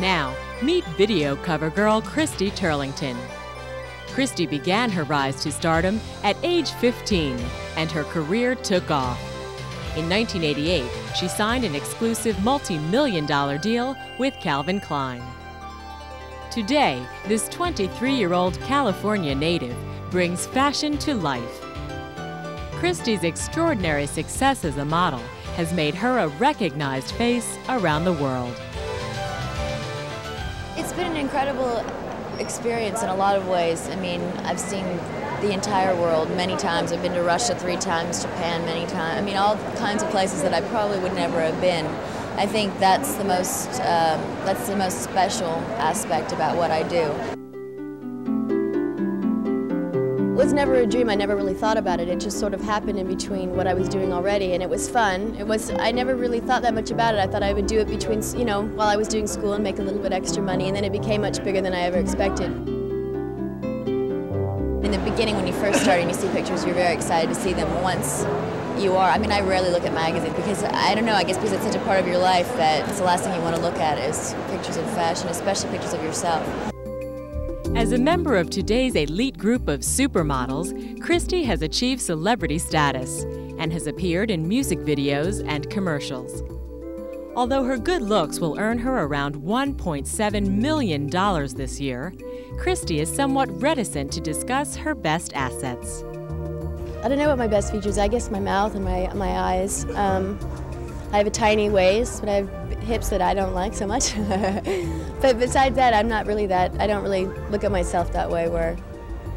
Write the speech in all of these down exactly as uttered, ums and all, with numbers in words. Now, meet video cover girl Christy Turlington. Christy began her rise to stardom at age fifteen, and her career took off. In nineteen eighty-eight, she signed an exclusive multi-million dollar deal with Calvin Klein. Today, this twenty-three-year-old California native brings fashion to life. Christy's extraordinary success as a model has made her a recognized face around the world. It's been an incredible experience in a lot of ways. I mean, I've seen the entire world many times. I've been to Russia three times, Japan many times. I mean, all kinds of places that I probably would never have been. I think that's the most, uh, that's the most special aspect about what I do. It was never a dream. I never really thought about it. It just sort of happened in between what I was doing already, and it was fun. It was, I never really thought that much about it. I thought I would do it between, you know, while I was doing school and make a little bit extra money, and then it became much bigger than I ever expected. In the beginning, when you first start and you see pictures, you're very excited to see them. Once you are, I mean, I rarely look at magazines because, I don't know, I guess because it's such a part of your life that it's the last thing you want to look at is pictures of fashion, especially pictures of yourself. As a member of today's elite group of supermodels, Christy has achieved celebrity status and has appeared in music videos and commercials. Although her good looks will earn her around one point seven million dollars this year, Christy is somewhat reticent to discuss her best assets. I don't know what my best features are. I guess my mouth and my, my eyes. Um, I have a tiny waist, but I have hips that I don't like so much. But besides that, I'm not really that, I don't really look at myself that way where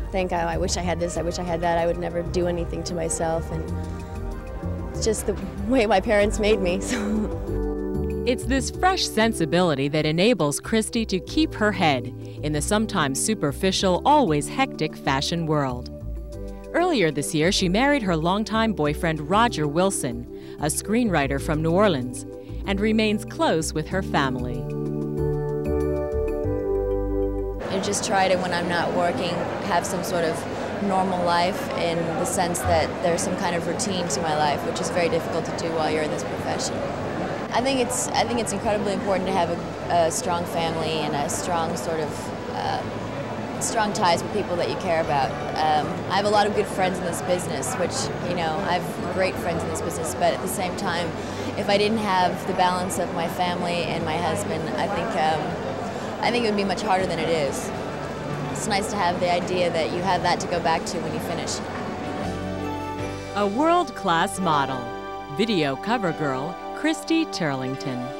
I think, oh, I wish I had this, I wish I had that. I would never do anything to myself, and it's just the way my parents made me. So. It's this fresh sensibility that enables Christy to keep her head in the sometimes superficial, always hectic fashion world. Earlier this year, she married her longtime boyfriend Roger Wilson, a screenwriter from New Orleans, and remains close with her family. I just try to, when I'm not working, have some sort of normal life in the sense that there's some kind of routine to my life, which is very difficult to do while you're in this profession. I think it's, I think it's incredibly important to have a, a strong family and a strong sort of uh, strong ties with people that you care about. Um, I have a lot of good friends in this business, which, you know, I have great friends in this business, but at the same time, if I didn't have the balance of my family and my husband, I think, um, I think it would be much harder than it is. It's nice to have the idea that you have that to go back to when you finish. A world-class model, video cover girl, Christy Turlington.